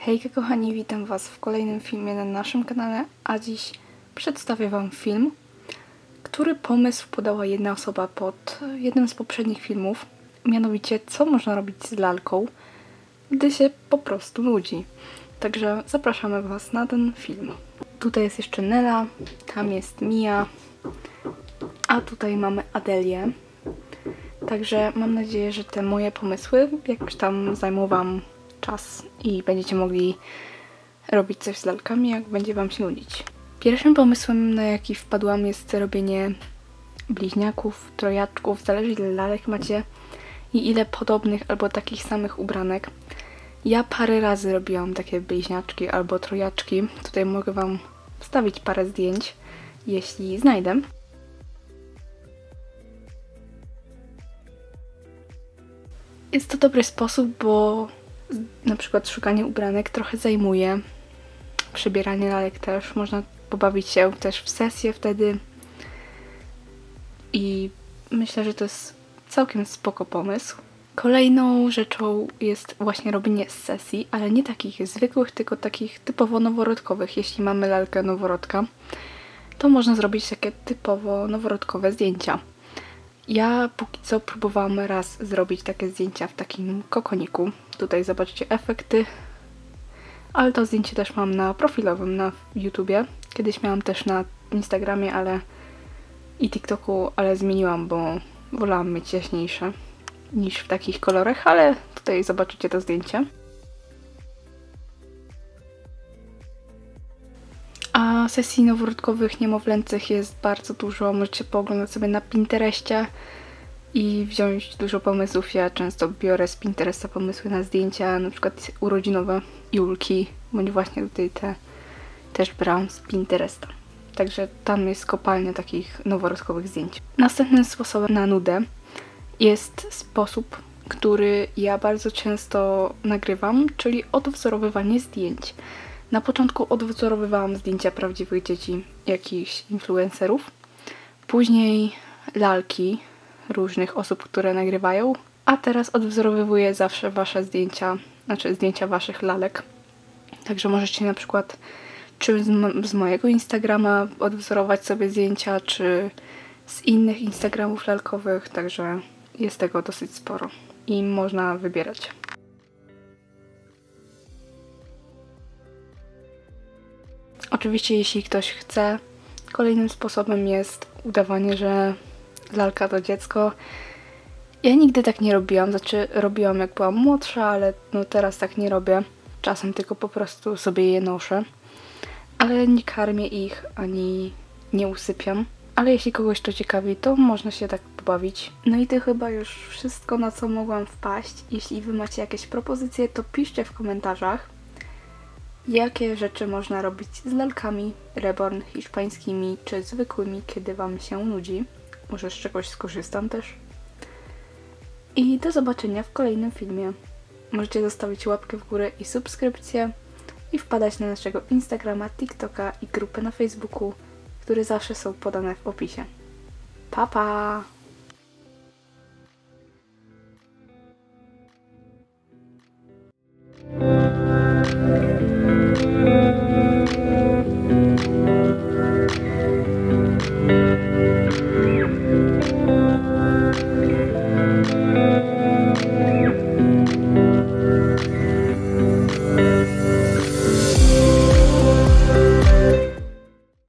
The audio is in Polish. Hejka kochani, witam Was w kolejnym filmie na naszym kanale, a dziś przedstawię Wam film, który pomysł podała jedna osoba pod jednym z poprzednich filmów, mianowicie co można robić z lalką, gdy się po prostu nudzi. Także zapraszamy Was na ten film. Tutaj jest jeszcze Nela, tam jest Mia, a tutaj mamy Adelię. Także mam nadzieję, że te moje pomysły jakoś tam zajmą Wam czas i będziecie mogli robić coś z lalkami, jak będzie Wam się nudzić. Pierwszym pomysłem, na jaki wpadłam, jest robienie bliźniaków, trojaczków, zależy ile lalek macie i ile podobnych albo takich samych ubranek. Ja parę razy robiłam takie bliźniaczki albo trojaczki. Tutaj mogę Wam wstawić parę zdjęć, jeśli znajdę. Jest to dobry sposób, bo na przykład szukanie ubranek trochę zajmuje. Przebieranie lalek też. Można pobawić się też w sesję wtedy. I myślę, że to jest całkiem spoko pomysł. Kolejną rzeczą jest właśnie robienie sesji, ale nie takich zwykłych, tylko takich typowo noworodkowych. Jeśli mamy lalkę noworodka, to można zrobić takie typowo noworodkowe zdjęcia. Ja póki co próbowałam raz zrobić takie zdjęcia w takim kokoniku. Tutaj zobaczcie efekty, ale to zdjęcie też mam na profilowym na YouTubie. Kiedyś miałam też na Instagramie i TikToku, ale zmieniłam, bo wolałam mieć jaśniejsze niż w takich kolorach, ale tutaj zobaczycie to zdjęcie. A sesji noworodkowych, niemowlęcych jest bardzo dużo. Możecie pooglądać sobie na Pinterestie i wziąć dużo pomysłów. Ja często biorę z Pinteresta pomysły na zdjęcia, na przykład urodzinowe Julki, bądź właśnie tutaj te też brałam z Pinteresta. Także tam jest kopalnia takich noworodkowych zdjęć. Następnym sposobem na nudę jest sposób, który ja bardzo często nagrywam, czyli odwzorowywanie zdjęć. Na początku odwzorowywałam zdjęcia prawdziwych dzieci jakichś influencerów, później lalki różnych osób, które nagrywają, a teraz odwzorowywuję zawsze wasze zdjęcia, znaczy zdjęcia waszych lalek. Także możecie na przykład czy z mojego Instagrama odwzorować sobie zdjęcia, czy z innych Instagramów lalkowych, także jest tego dosyć sporo i można wybierać. Oczywiście jeśli ktoś chce, kolejnym sposobem jest udawanie, że lalka to dziecko. Ja nigdy tak nie robiłam, znaczy robiłam jak byłam młodsza, ale no teraz tak nie robię. Czasem tylko po prostu sobie je noszę, ale nie karmię ich ani nie usypiam. Ale jeśli kogoś to ciekawi, to można się tak pobawić. No i to chyba już wszystko, na co mogłam wpaść. Jeśli Wy macie jakieś propozycje, to piszcie w komentarzach, jakie rzeczy można robić z lalkami reborn hiszpańskimi czy zwykłymi, kiedy Wam się nudzi. Może z czegoś skorzystam też. I do zobaczenia w kolejnym filmie. Możecie zostawić łapkę w górę i subskrypcję i wpadać na naszego Instagrama, TikToka i grupę na Facebooku, które zawsze są podane w opisie. Pa, pa!